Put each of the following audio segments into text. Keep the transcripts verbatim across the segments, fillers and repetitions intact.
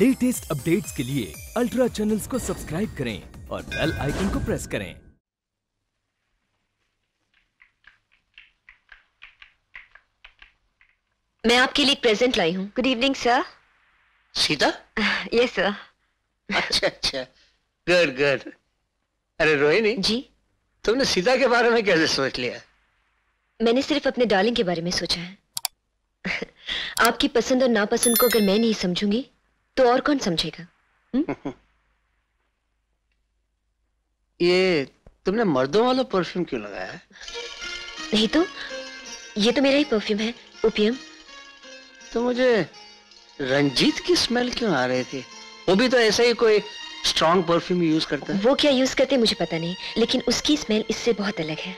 Latest updates के लिए ultra channels को सब्सक्राइब करें और बेल आइकन को प्रेस करें। मैं आपके लिए एक प्रेजेंट लाई हूँ। Good evening sir. Sita? Yes sir. अच्छा अच्छा, गुड गुड। अरे रोहिणी जी, तुमने सीता के बारे में कैसे सोच लिया? मैंने सिर्फ अपने डार्लिंग के बारे में सोचा है। आपकी पसंद और नापसंद को अगर मैं नहीं समझूंगी तो और कौन समझेगा? ये तुमने मर्दों वाला परफ्यूम क्यों लगाया है? नहीं तो ये तो मेरा ही परफ्यूम है, ओपियम। तो मुझे रंजीत की स्मेल क्यों आ रही थी? वो भी तो ऐसा ही कोई स्ट्रॉन्ग परफ्यूम यूज करता है। वो क्या यूज करते मुझे पता नहीं, लेकिन उसकी स्मेल इससे बहुत अलग है।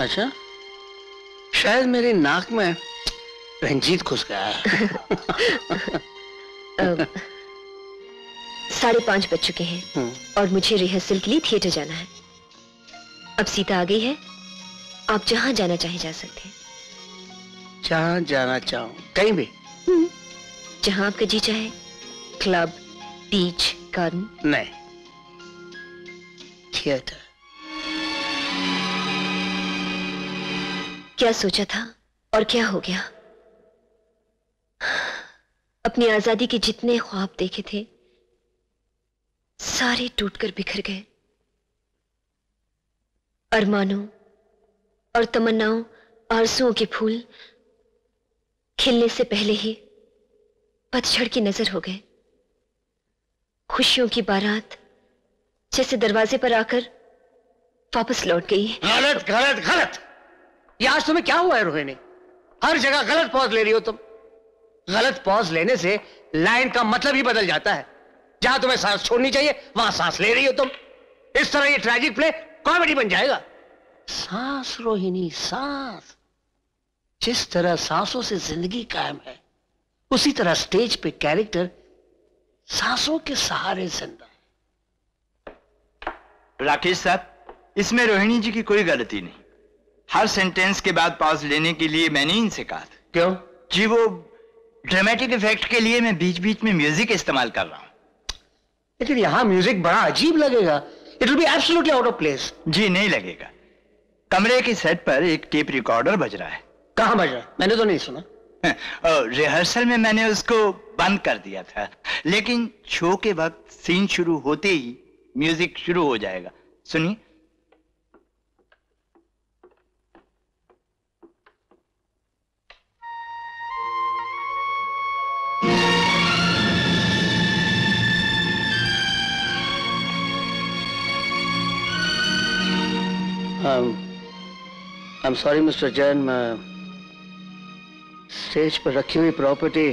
अच्छा, शायद मेरी नाक में रंजीत घुस गया। साढ़े पांच बज चुके हैं और मुझे रिहर्सल के लिए थिएटर जाना है। अब सीता आ गई है, आप जहां जाना चाहे जा सकते हैं। जहां जाना चाहूं? कहीं भी? जहां आपका जी चाहे। Club, beach, garden? नहीं, थिएटर। क्या सोचा था और क्या हो गया? अपनी आजादी के जितने ख्वाब देखे थे सारे टूटकर बिखर गए। अरमानों और तमन्नाओं, आरज़ुओं के फूल खिलने से पहले ही पतझड़ की नजर हो गए। खुशियों की बारात जैसे दरवाजे पर आकर वापस लौट गई। गलत गलत गलत। ये आज तुम्हें क्या हुआ है रोहिणी? हर जगह गलत पॉज ले रही हो तुम। गलत पॉज लेने से लाइन का मतलब ही बदल जाता है। जहां तुम्हें सांस छोड़नी चाहिए वहां सांस ले रही हो तुम। इस तरह ये ट्रैजिक प्ले कॉमेडी बन जाएगा। सांस रोहिणी, सांस। जिस तरह सांसों से जिंदगी कायम है, उसी तरह स्टेज पे कैरेक्टर सांसों के सहारे जिंदा है। राकेश साहब, इसमें रोहिणी जी की कोई गलती नहीं। हर सेंटेंस के बाद पॉज लेने के लिए मैंने इनसे कहा था। क्यों जी? वो ड्रामेटिक इफेक्ट के लिए मैं बीच बीच में म्यूजिक इस्तेमाल कर रहा हूँ। लेकिन यहाँ म्यूजिक बड़ा अजीब लगेगा। It will be absolutely out of place. जी नहीं लगेगा। कमरे के सेट पर एक टेप रिकॉर्डर बज रहा है। कहाँ बज रहा है? मैंने तो नहीं सुना। रिहर्सल में मैंने उसको बंद कर दिया था, लेकिन शो के वक्त सीन शुरू होते ही म्यूजिक शुरू हो जाएगा। सुनिए। I am sorry mister Jain, stage पर रखी हुई प्रॉपर्टी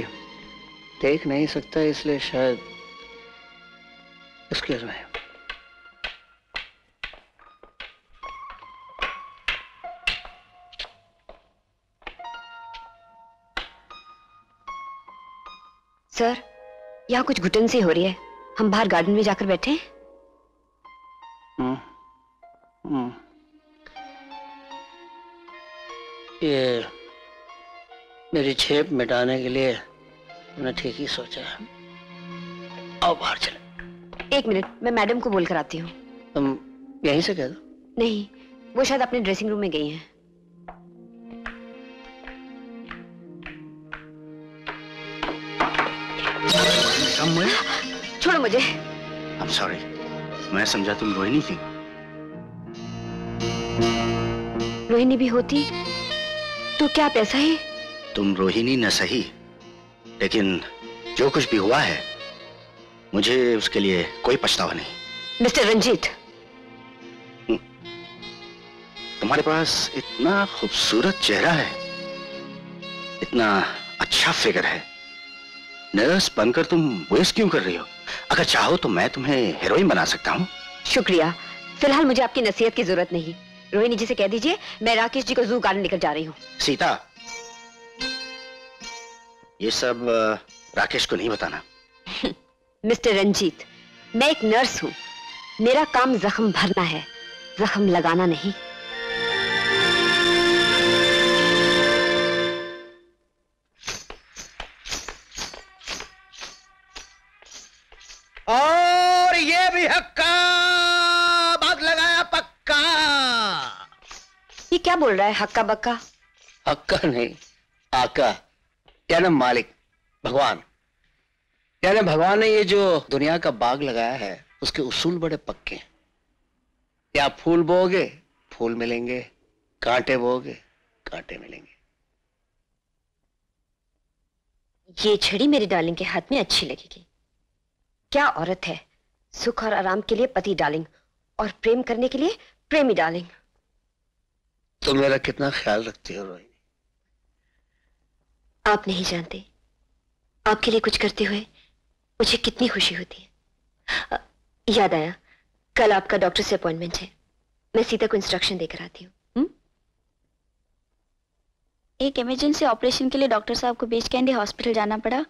देख नहीं सकता, इसलिए शायद। Excuse me. सर, यहाँ कुछ घुटन सी हो रही है। हम बाहर गार्डन में जाकर बैठे हैं। हम्म हम्म ये मेरी छेप मिटाने के लिए मैंने ठीक ही सोचा है। आओ बाहर चले। एक मिनट, मैं मैडम को बोल कर आती हूँ। तुम यहीं से कह दो। नहीं, वो शायद अपने ड्रेसिंग रूम में गई हैं। छोड़ो मुझे। आई एम सॉरी, मैं समझा तुम रोहिणी थी। रोहिणी भी होती तो क्या पैसा है? तुम रोहिणी न सही, लेकिन जो कुछ भी हुआ है मुझे उसके लिए कोई पछतावा नहीं। मिस्टर रंजीत, तुम्हारे पास इतना खूबसूरत चेहरा है, इतना अच्छा फिगर है, नर्स बनकर तुम वेस्ट क्यों कर रही हो? अगर चाहो तो मैं तुम्हें हीरोइन बना सकता हूँ। शुक्रिया, फिलहाल मुझे आपकी नसीहत की जरूरत नहीं। रोहिणी जी से कह दीजिए मैं राकेश जी को जू गार्डन लेकर जा रही हूँ। सीता, ये सब राकेश को नहीं बताना। मिस्टर रंजीत, मैं एक नर्स हूँ। मेरा काम जख्म भरना है, जख्म लगाना नहीं। और ये भी हक्का बात लगाया पक्का। ये क्या बोल रहा है हक्का बक्का? हक्का नहीं आका, यानी मालिक भगवान, यानी भगवान ने ये जो दुनिया का बाग लगाया है उसके उसूल बड़े पक्के हैं। या फूल बोगे फूल मिलेंगे, कांटे बोगे कांटे मिलेंगे। ये छड़ी मेरी डार्लिंग के हाथ में अच्छी लगेगी। क्या औरत है, सुख और आराम के लिए पति डार्लिंग और प्रेम करने के लिए प्रेमी डार्लिंग। तुम तो मेरा कितना ख्याल रखती हो रोहिणी, आप नहीं जानते। आपके लिए कुछ करते हुए मुझे कितनी खुशी होती है। आ, याद आया, कल आपका डॉक्टर से अपॉइंटमेंट है। मैं सीता को इंस्ट्रक्शन देकर आती हूँ। एक इमरजेंसी ऑपरेशन के लिए डॉक्टर साहब को बीच कैंडी हॉस्पिटल जाना पड़ा,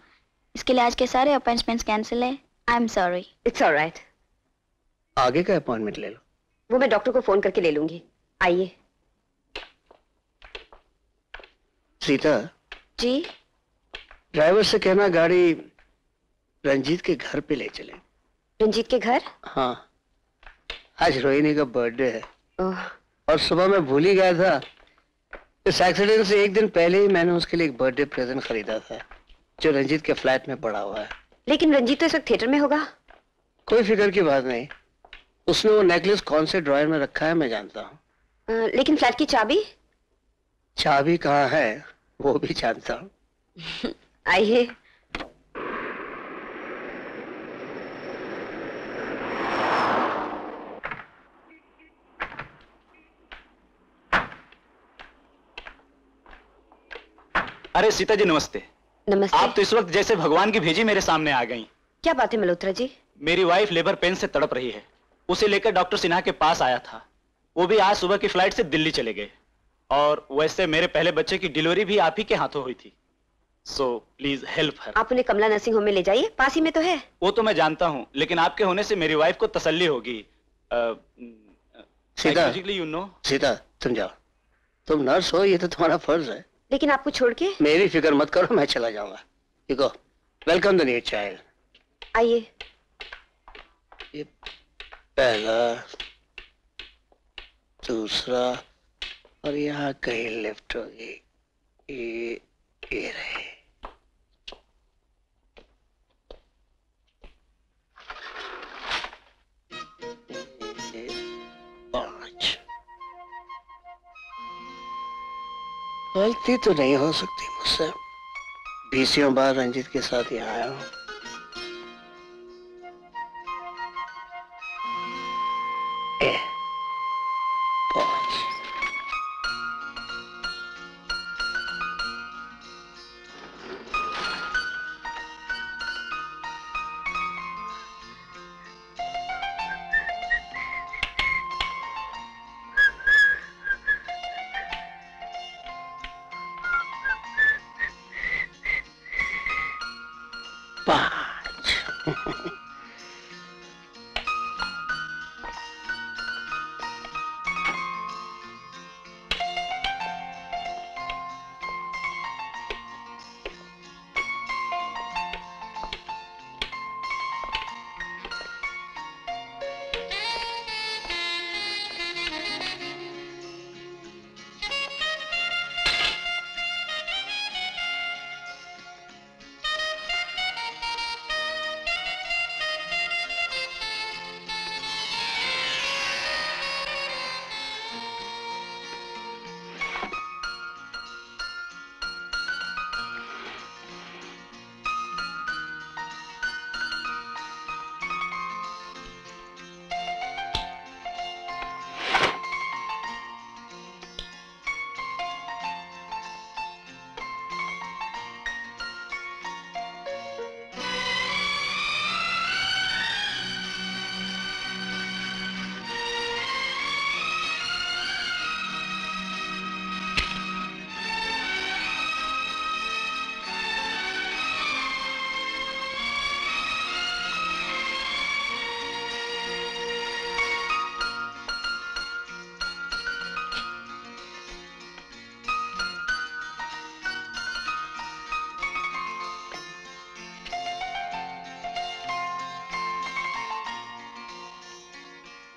इसके लिए आज के सारे अपॉइंटमेंट्स कैंसिल है। I am sorry. It's alright. आगे का अपॉइंटमेंट ले लो। वो मैं डॉक्टर को फोन करके ले लूंगी। आइए सीता जी, ड्राइवर से कहना गाड़ी रंजीत के घर पे ले चले। रंजीत के घर? हाँ, आज रोहिणी का बर्थडे है। ओह। और सुबह मैं भूल ही गया था, इस एक्सीडेंट से एक दिन पहले ही मैंने उसके लिए एक बर्थडे प्रेजेंट खरीदा था जो रंजीत के फ्लैट में पड़ा हुआ है। लेकिन रंजीत तो इस वक्त थिएटर में होगा। कोई फिक्र की बात नहीं, उसने वो नेकलेस कौन से ड्रॉयर में रखा है मैं जानता हूँ। लेकिन फ्लैट की चाबी? चाबी कहाँ है वो भी जानता हूँ। आइए। अरे सीता जी नमस्ते। नमस्ते। आप तो इस वक्त जैसे भगवान की भेजी मेरे सामने आ गई। क्या बात है मल्होत्रा जी? मेरी वाइफ लेबर पेन से तड़प रही है, उसे लेकर डॉक्टर सिन्हा के पास आया था। वो भी आज सुबह की फ्लाइट से दिल्ली चले गए, और वैसे मेरे पहले बच्चे की डिलीवरी भी आप ही के हाथों हुई थी। So, please help her. आप उन्हें कमला नर्सिंग होम में ले जाइए, पास ही में तो है। वो तो मैं जानता हूँ, लेकिन आपके होने से मेरी वाइफ को तसल्ली होगी। Sita, you know? सीता, तुम जाओ, तुम नर्स हो, ये तो तुम्हारा फर्ज है। लेकिन आपको छोड़ के? मेरी फिक्र मत करो, मैं चला जाऊंगा। ठीक हो, वेलकम द न्यू चाइल्ड। आइए। ये पहला, दूसरा, और यहाँ कहीं लेफ्ट होगी। ये, ये रहे। गलती तो नहीं हो सकती मुझसे, बीसियों बार रंजीत के साथ यहाँ आया हूँ।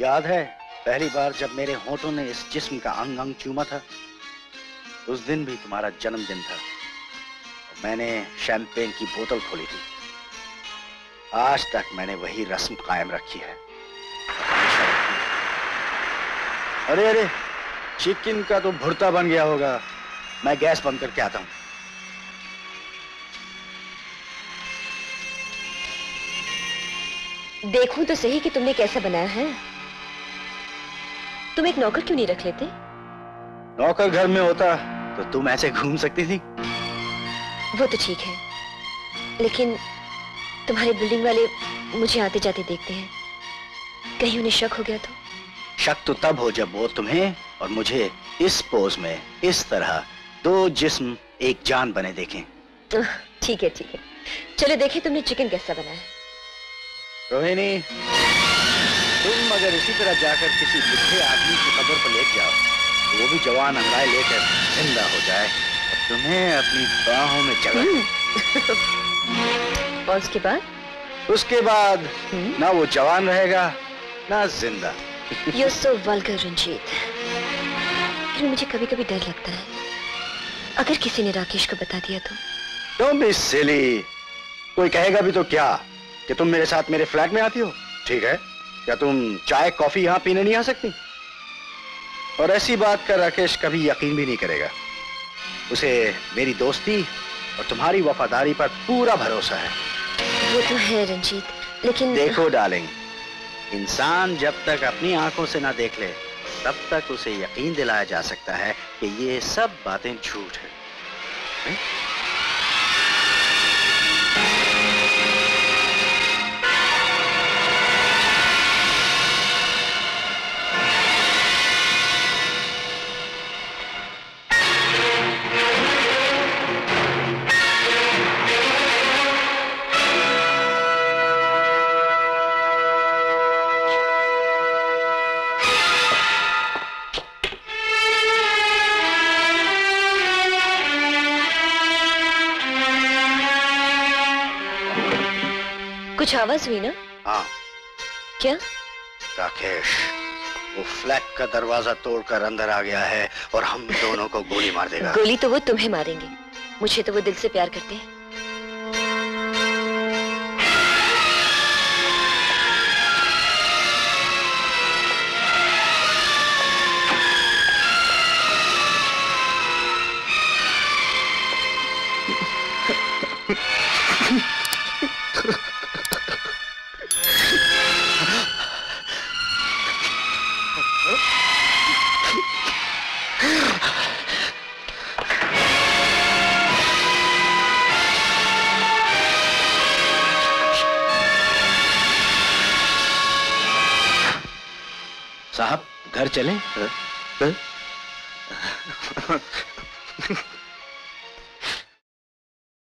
याद है पहली बार जब मेरे होठों ने इस जिस्म का अंग अंग चूमा था? उस दिन भी तुम्हारा जन्मदिन था। मैंने शैंपेन की बोतल खोली थी। आज तक मैंने वही रस्म कायम रखी है। अरे अरे, चिकन का तो भुर्ता बन गया होगा। मैं गैस बंद करके आता हूँ। देखूं तो सही कि तुमने कैसा बनाया है। तुम एक नौकर क्यों नहीं रख लेते? नौकर घर में होता तो तुम ऐसे घूम सकती थी। वो तो ठीक है, लेकिन तुम्हारे बिल्डिंग वाले मुझे आते जाते देखते हैं, कहीं उन्हें शक हो गया तो? शक तो तब हो जब वो तुम्हें और मुझे इस पोज में इस तरह दो जिस्म एक जान बने देखें। ठीक है ठीक है, चलो देखें तुमने चिकन कैसा बनाया। रोहिणी, तुम अगर इसी तरह जाकर किसी बुढ़े आदमी की कब्र पर लेट जाओ तो वो भी जवान अंगाए लेकर जिंदा हो जाए और तुम्हें अपनी बाहों में जकड़। और उसके बाद? उसके बाद ना वो जवान रहेगा ना जिंदा। You're so vulgar, Ranjit. फिर मुझे कभी कभी डर लगता है, अगर किसी ने राकेश को बता दिया तो? Don't be silly। कोई कहेगा भी तो क्या कि तुम मेरे साथ मेरे फ्लैट में आती हो? ठीक है, क्या तुम चाय कॉफी यहाँ पीने नहीं आ सकती? और ऐसी बात का राकेश कभी यकीन भी नहीं करेगा। उसे मेरी दोस्ती और तुम्हारी वफादारी पर पूरा भरोसा है। वो तो है रंजीत, लेकिन देखो डार्लिंग, इंसान जब तक अपनी आंखों से ना देख ले तब तक उसे यकीन दिलाया जा सकता है कि ये सब बातें झूठ है, है? कुछ आवाज हुई ना? हाँ। क्या? राकेश वो फ्लैट का दरवाजा तोड़कर अंदर आ गया है और हम दोनों को गोली मार देगा। गोली तो वो तुम्हें मारेंगे, मुझे तो वो दिल से प्यार करते हैं। चलें?